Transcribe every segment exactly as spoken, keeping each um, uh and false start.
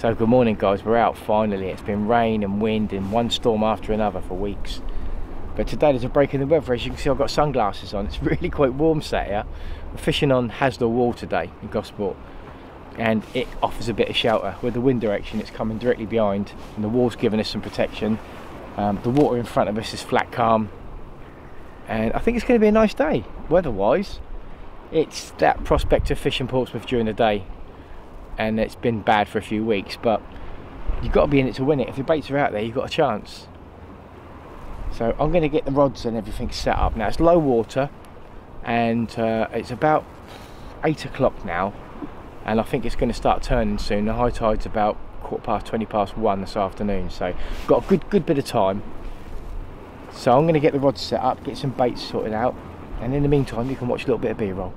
So good morning guys, we're out finally. It's been rain and wind and one storm after another for weeks, but today there's a break in the weather. As you can see, I've got sunglasses on. It's really quite warm sat here. We're fishing on Haslar Wall today in Gosport, and it offers a bit of shelter. With the wind direction, it's coming directly behind and the wall's giving us some protection. Um, the water in front of us is flat calm, and I think it's going to be a nice day weather wise. It's that prospect of fishing Portsmouth during the day, and it's been bad for a few weeks, but you've got to be in it to win it. If your baits are out there, you've got a chance. So I'm going to get the rods and everything set up. Now it's low water, and uh, it's about eight o'clock now, and I think it's going to start turning soon. The high tide's about quarter past, twenty past one this afternoon, so got a good good bit of time. So I'm going to get the rods set up, get some baits sorted out, and in the meantime you can watch a little bit of B-roll.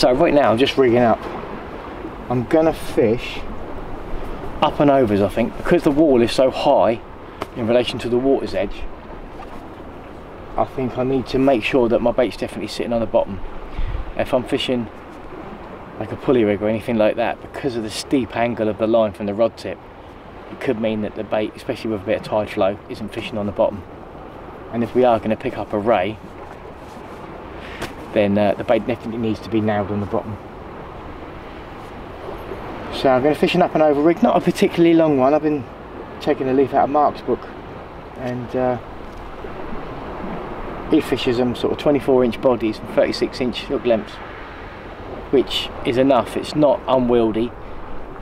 So right now I'm just rigging up. I'm gonna fish up and overs, I think, because the wall is so high in relation to the water's edge. I think I need to make sure that my bait's definitely sitting on the bottom. If I'm fishing like a pulley rig or anything like that, because of the steep angle of the line from the rod tip, it could mean that the bait, especially with a bit of tide flow, isn't fishing on the bottom. And if we are gonna pick up a ray, then uh, the bait definitely needs to be nailed on the bottom. So I'm going to fish an up and over rig, not a particularly long one. I've been taking a leaf out of Mark's book, and uh, he fishes them sort of twenty-four inch bodies and thirty-six inch hook lengths, which is enough. It's not unwieldy.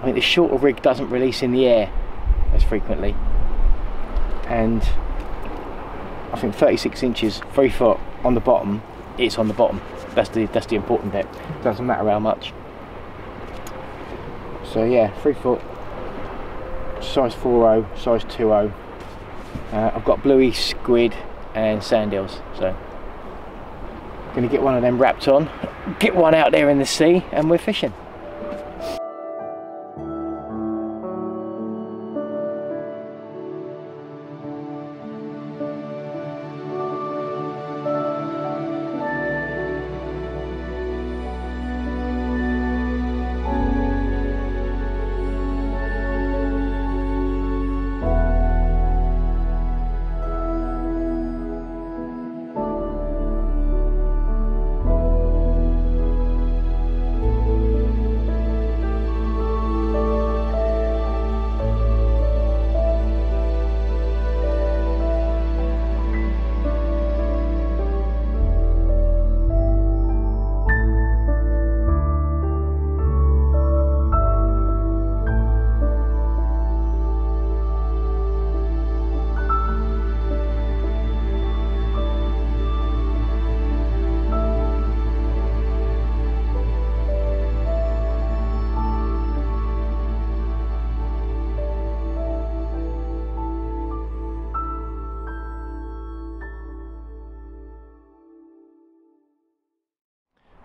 I mean, the shorter rig doesn't release in the air as frequently, and I think thirty-six inches free foot on the bottom, it's on the bottom. That's the that's the important bit. Doesn't matter how much. So yeah, three foot, size four oh, size two oh. Uh, I've got bluey, squid, and sand eels. So I'm gonna get one of them wrapped on, get one out there in the sea, and we're fishing.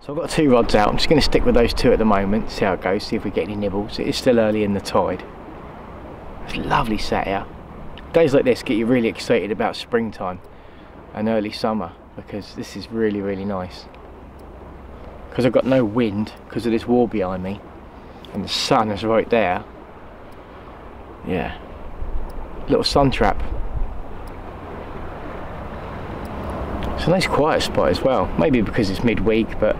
So I've got two rods out. I'm just going to stick with those two at the moment, see how it goes, see if we get any nibbles. It is still early in the tide. It's lovely sat here. Days like this get you really excited about springtime and early summer. because this is really, really nice. Because I've got no wind because of this wall behind me, and the sun is right there. Yeah, little sun trap. It's a nice quiet spot as well, maybe because it's midweek, but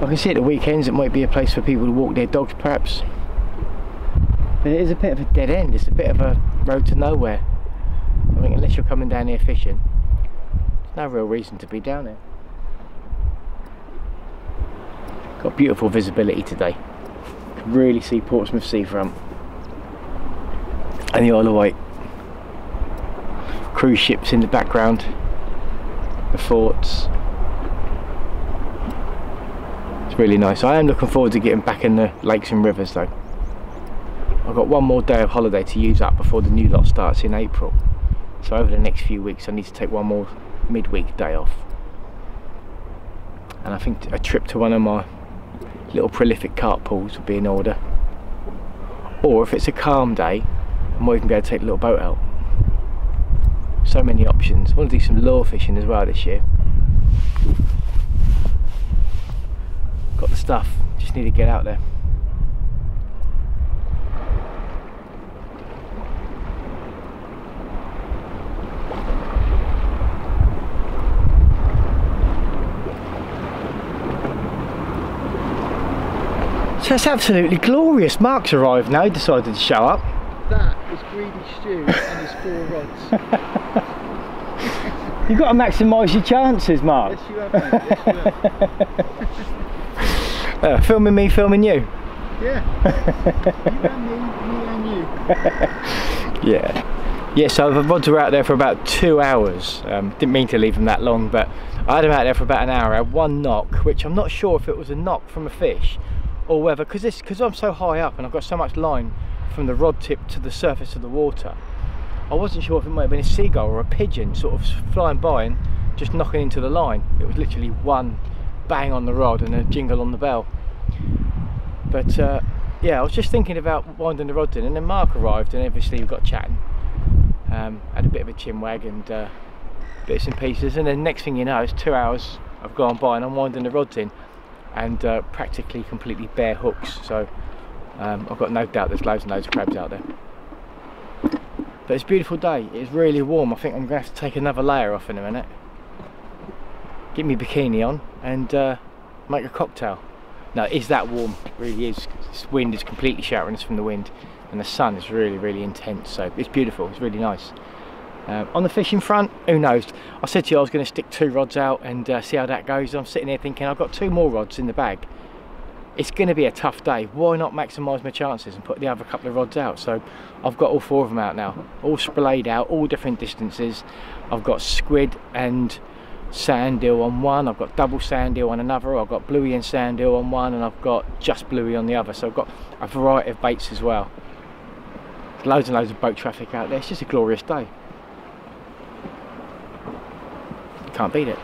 I can see at the weekends it might be a place for people to walk their dogs perhaps. But it is a bit of a dead end, it's a bit of a road to nowhere. I mean, unless you're coming down here fishing, there's no real reason to be down here. Got beautiful visibility today. You can really see Portsmouth seafront and the Isle of Wight. Cruise ships in the background, the forts. It's really nice. I am looking forward to getting back in the lakes and rivers though. I've got one more day of holiday to use up before the new lot starts in April. So over the next few weeks I need to take one more midweek day off. And I think a trip to one of my little prolific carp pools would be in order. Or if it's a calm day, I might even be able to take the little boat out. So many options. I want to do some lure fishing as well this year. Got the stuff, just need to get out there. So it's absolutely glorious. Mark's arrived now, he decided to show up. That is greedy stew and his four rods. You've got to maximise your chances, Mark. Yes, you have, mate. Yes, you have. uh, filming me, filming you. Yeah. You and me, me and you. Yeah. Yeah, so the rods were out there for about two hours. Um, didn't mean to leave them that long, but I had them out there for about an hour. I had one knock, which I'm not sure if it was a knock from a fish, or whether, because this, because I'm so high up and I've got so much line from the rod tip to the surface of the water, I wasn't sure if it might have been a seagull or a pigeon sort of flying by and just knocking into the line. It was literally one bang on the rod and a jingle on the bell. But uh, yeah, I was just thinking about winding the rods in, and then Mark arrived and obviously we got chatting. Um, had a bit of a chin wag and uh, bits and pieces, and then next thing you know, it's two hours have gone by and I'm winding the rods in, and uh, practically completely bare hooks. So um, I've got no doubt there's loads and loads of crabs out there. But it's a beautiful day, it's really warm. I think I'm going to have to take another layer off in a minute, get me bikini on and uh, make a cocktail. Now it is that warm, it really is. This wind is completely showering us from the wind, and the sun is really, really intense, so it's beautiful, it's really nice. Um, on the fishing front, who knows? I said to you I was going to stick two rods out and uh, see how that goes. I'm sitting here thinking I've got two more rods in the bag. It's going to be a tough day. Why not maximise my chances and put the other couple of rods out? So I've got all four of them out now, all splayed out, all different distances. I've got squid and sand eel on one, I've got double sand eel on another, I've got bluey and sand eel on one, and I've got just bluey on the other. So I've got a variety of baits as well. There's loads and loads of boat traffic out there. It's just a glorious day. Can't beat it.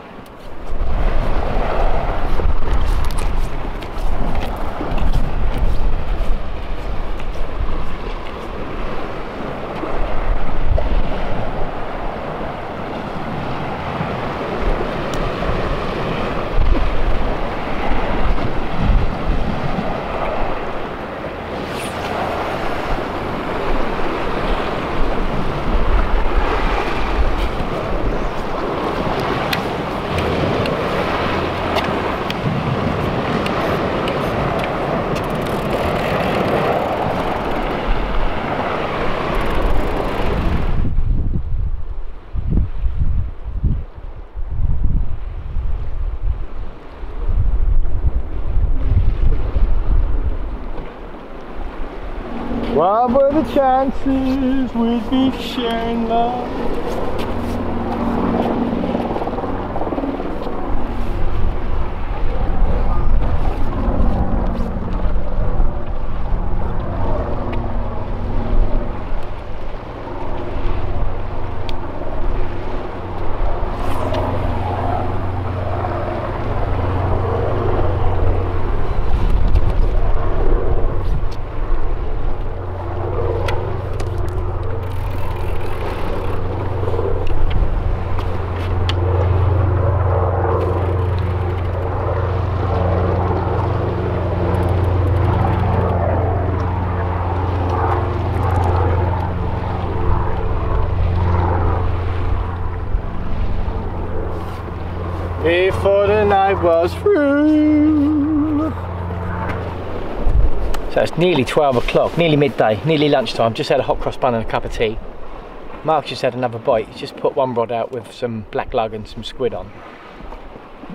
What were the chances we'd be sharing love? before the night was through. So it's nearly twelve o'clock, nearly midday, nearly lunchtime. Just had a hot cross bun and a cup of tea. Mark just had another bite. He's just put one rod out with some black lug and some squid on,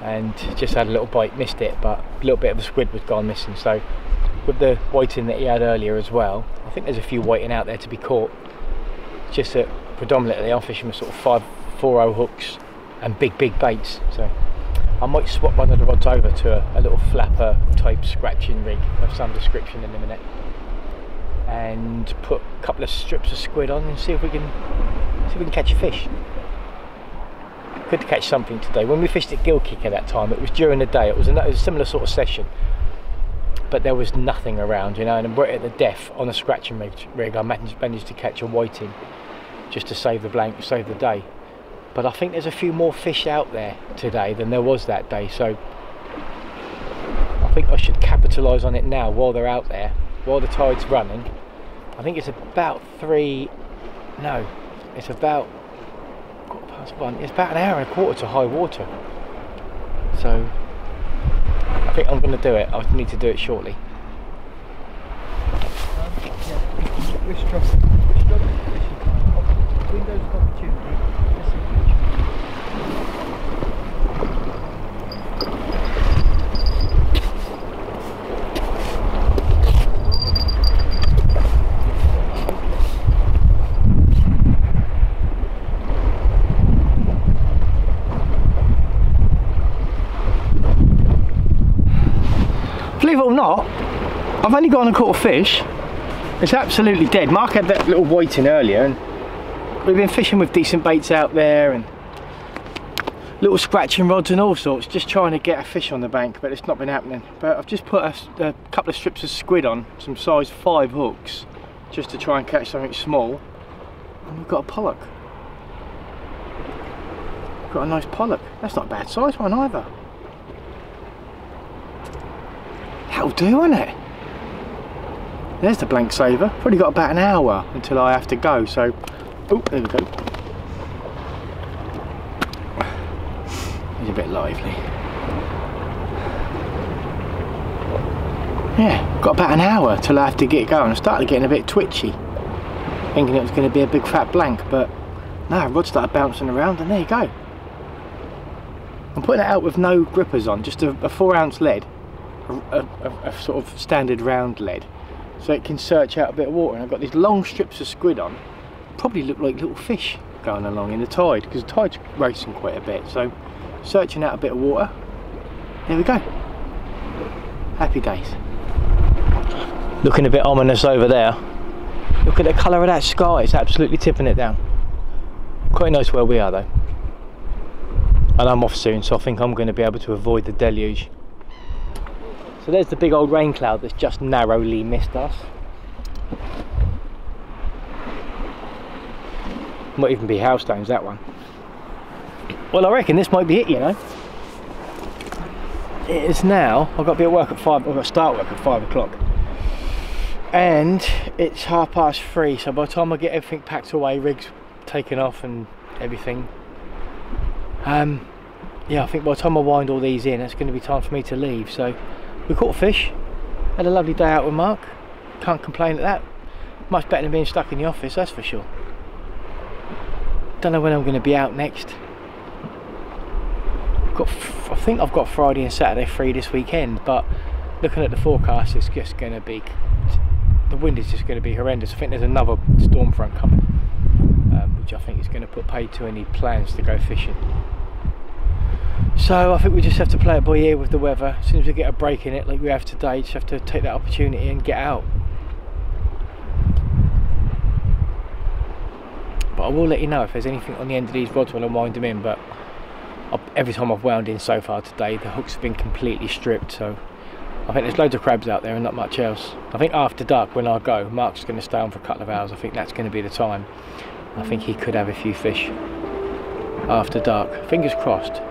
and just had a little bite, missed it, but a little bit of the squid was gone missing. So with the whiting that he had earlier as well, I think there's a few whiting out there to be caught. Just that predominantly I'm fishing with sort of five four oh hooks and big big baits, so I might swap one of the rods over to a, a little flapper type scratching rig of some description in a minute, and put a couple of strips of squid on and see if we can see if we can catch a fish. Could catch something today. When we fished at Gilkicker that time, it was during the day, it was, a, it was a similar sort of session, but there was nothing around, you know, and right at the death on a scratching rig I managed, managed to catch a whiting just to save the blank, save the day. But I think there's a few more fish out there today than there was that day, so I think I should capitalise on it now while they're out there, while the tide's running. I think it's about three, no, it's about one. It's about an hour and a quarter to high water, so I think I'm going to do it. I need to do it shortly. Believe it or not, I've only gone and caught a fish. It's absolutely dead. Mark had that little whiting earlier, and we've been fishing with decent baits out there and little scratching rods and all sorts, just trying to get a fish on the bank, but it's not been happening. But I've just put a, a couple of strips of squid on, some size five hooks, just to try and catch something small, and we've got a pollock. We've got a nice pollock. That's not a bad size one either. That'll do, won't it? There's the blank saver. Probably got about an hour until I have to go, so... Oh, there we go. He's a bit lively. Yeah, got about an hour till I have to get going. I started getting a bit twitchy, thinking it was going to be a big fat blank, but no, rod started bouncing around, and there you go. I'm putting it out with no grippers on, just a, a four ounce lead. A, a, a sort of standard round lead, so it can search out a bit of water, and I've got these long strips of squid on. Probably look like little fish going along in the tide, because the tide's racing quite a bit, so searching out a bit of water. There we go. Happy days. Looking a bit ominous over there. Look at the colour of that sky, it's absolutely tipping it down. Quite nice where we are though. And I'm off soon, so I think I'm going to be able to avoid the deluge. So there's the big old rain cloud that's just narrowly missed us. Might even be hailstones, that one. Well, I reckon this might be it, you know. It is now. I've got to be at work at five. I've got to start work at five o'clock, and it's half past three. So by the time I get everything packed away, rigs taken off and everything, um, yeah, I think by the time I wind all these in, it's going to be time for me to leave. So. We caught a fish, had a lovely day out with Mark, can't complain at that. Much better than being stuck in the office, that's for sure. Don't know when I'm going to be out next. Got, I think I've got Friday and Saturday free this weekend, but looking at the forecast, it's just going to be, the wind is just going to be horrendous. I think there's another storm front coming, um, which I think is going to put paid to any plans to go fishing. So I think we just have to play it by ear with the weather. As soon as we get a break in it, like we have today, just have to take that opportunity and get out. But I will let you know if there's anything on the end of these rods when I wind them in, but I've, every time I've wound in so far today, the hooks have been completely stripped, so I think there's loads of crabs out there and not much else. I think after dark, when I go, Mark's going to stay on for a couple of hours. I think that's going to be the time. I think he could have a few fish after dark. Fingers crossed.